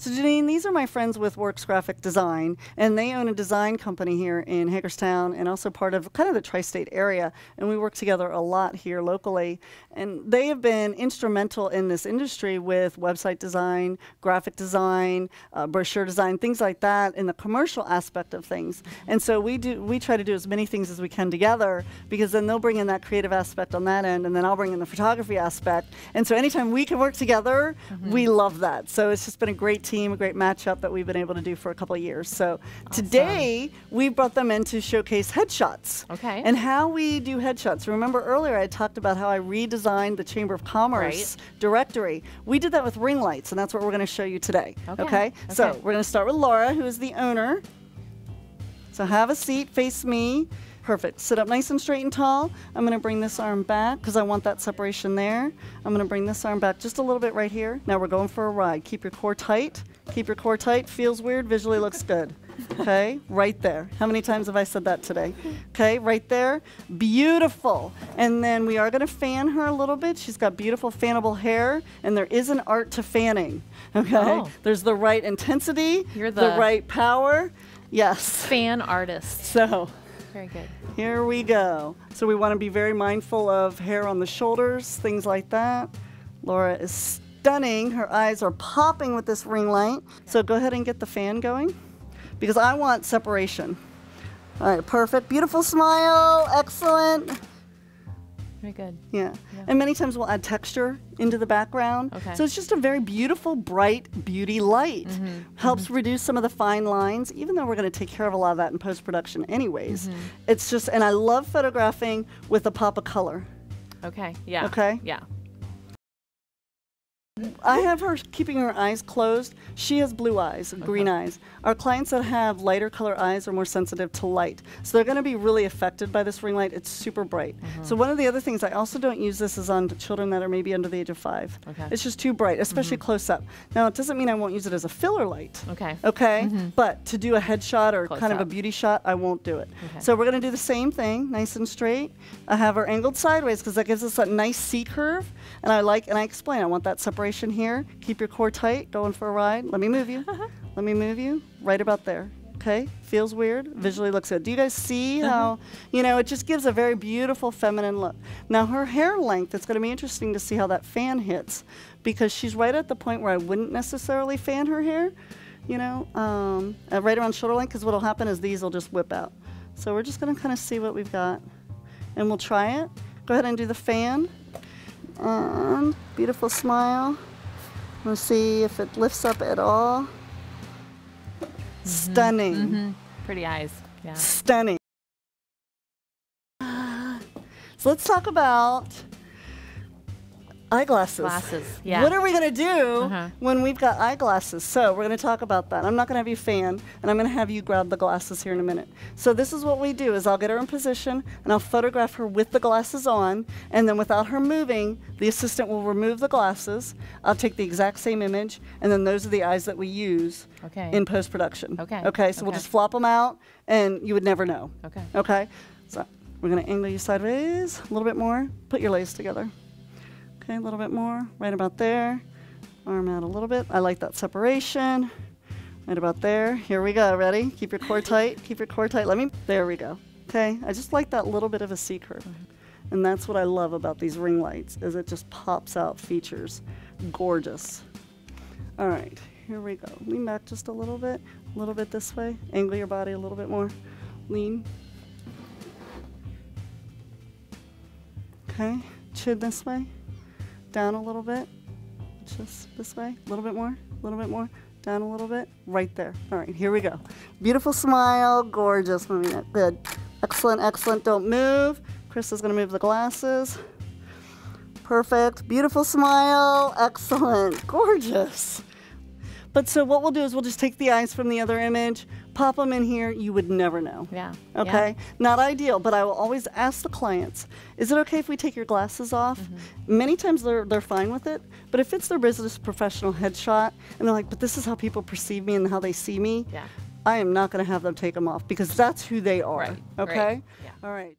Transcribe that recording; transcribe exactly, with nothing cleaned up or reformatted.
So Janine, these are my friends with Works Graphic Design, and they own a design company here in Hagerstown and also part of kind of the tri-state area, and we work together a lot here locally. And they have been instrumental in this industry with website design, graphic design, uh, brochure design, things like that in the commercial aspect of things. And so we, do, we try to do as many things as we can together, because then they'll bring in that creative aspect on that end, and then I'll bring in the photography aspect. And so anytime we can work together, mm-hmm. we love that. So it's just been a great team, a great matchup that we've been able to do for a couple of years. So awesome. Today, we brought them in to showcase headshots. Okay. And how we do headshots. Remember earlier I talked about how I redesigned the Chamber of Commerce right. directory. We did that with ring lights, and that's what we're going to show you today. Okay. okay? okay. So we're going to start with Laura, who is the owner. So have a seat, face me. Perfect. Sit up nice and straight and tall. I'm going to bring this arm back because I want that separation there. I'm going to bring this arm back just a little bit right here. Now we're going for a ride. Keep your core tight. Keep your core tight. Feels weird. Visually looks good. Okay? Right there. How many times have I said that today? Okay? Right there. Beautiful. And then we are going to fan her a little bit. She's got beautiful fannable hair, and there is an art to fanning. Okay? Oh. There's the right intensity, You're the, the right power. Yes. Fan artist. So... Very good. Here we go. So we want to be very mindful of hair on the shoulders, things like that. Laura is stunning. Her eyes are popping with this ring light. So go ahead and get the fan going, because I want separation. All right, perfect. Beautiful smile. Excellent. Very good. Yeah. yeah. And many times we'll add texture into the background. Okay. So it's just a very beautiful, bright beauty light. Mm-hmm. Helps mm-hmm. reduce some of the fine lines, even though we're going to take care of a lot of that in post-production anyways. Mm-hmm. It's just, and I love photographing with a pop of color. Okay. Yeah. Okay. Yeah. I have her keeping her eyes closed. She has blue eyes, green okay. eyes. Our clients that have lighter color eyes are more sensitive to light. So they're going to be really affected by this ring light. It's super bright. Mm-hmm. So one of the other things, I also don't use this is on children that are maybe under the age of five. Okay. It's just too bright, especially mm-hmm. close up. Now, it doesn't mean I won't use it as a filler light. Okay. Okay? Mm-hmm. But to do a headshot or close kind up. of a beauty shot, I won't do it. Okay. So we're going to do the same thing, nice and straight. I have her angled sideways because that gives us that nice C curve. And I like, and I explain, I want that separation here. Keep your core tight, going for a ride. Let me move you. Let me move you right about there. Okay? Feels weird. Visually looks good. Do you guys see uh-huh. how, you know, it just gives a very beautiful feminine look. Now her hair length, it's going to be interesting to see how that fan hits, because she's right at the point where I wouldn't necessarily fan her hair, you know, um, right around shoulder length, because what will happen is these will just whip out. So we're just going to kind of see what we've got, and we'll try it. Go ahead and do the fan. And beautiful smile. We'll see if it lifts up at all. Mm-hmm. Stunning. Mm-hmm. Pretty eyes. Yeah. Stunning. So let's talk about eyeglasses. Glasses, yeah. What are we going to do uh-huh. when we've got eyeglasses? So we're going to talk about that. I'm not going to have you fan, and I'm going to have you grab the glasses here in a minute. So this is what we do is I'll get her in position, and I'll photograph her with the glasses on, and then without her moving, the assistant will remove the glasses. I'll take the exact same image, and then those are the eyes that we use okay. in post-production. Okay. Okay, so okay. we'll just flop them out, and you would never know. Okay. Okay, so we're going to angle you sideways a little bit more. Put your legs together. Okay, a little bit more, right about there. Arm out a little bit. I like that separation. Right about there. Here we go, ready? Keep your core tight, keep your core tight. Let me, there we go. Okay, I just like that little bit of a C curve. And that's what I love about these ring lights, is it just pops out features. Gorgeous. All right, here we go. Lean back just a little bit, a little bit this way. Angle your body a little bit more. Lean. Okay, chin this way. Down a little bit, just this way, a little bit more, a little bit more, down a little bit, right there. All right, here we go. Beautiful smile, gorgeous, moving it, good. Excellent, excellent, don't move. Chris is gonna move the glasses. Perfect, beautiful smile, excellent, gorgeous. But so what we'll do is we'll just take the eyes from the other image, pop them in here, you would never know. Yeah. Okay? Yeah. Not ideal, but I will always ask the clients, is it okay if we take your glasses off? Mm-hmm. Many times they're, they're fine with it, but if it's their business professional headshot, and they're like, but this is how people perceive me and how they see me, yeah. I am not going to have them take them off, because that's who they are. Right. Okay? Right. Yeah. All right.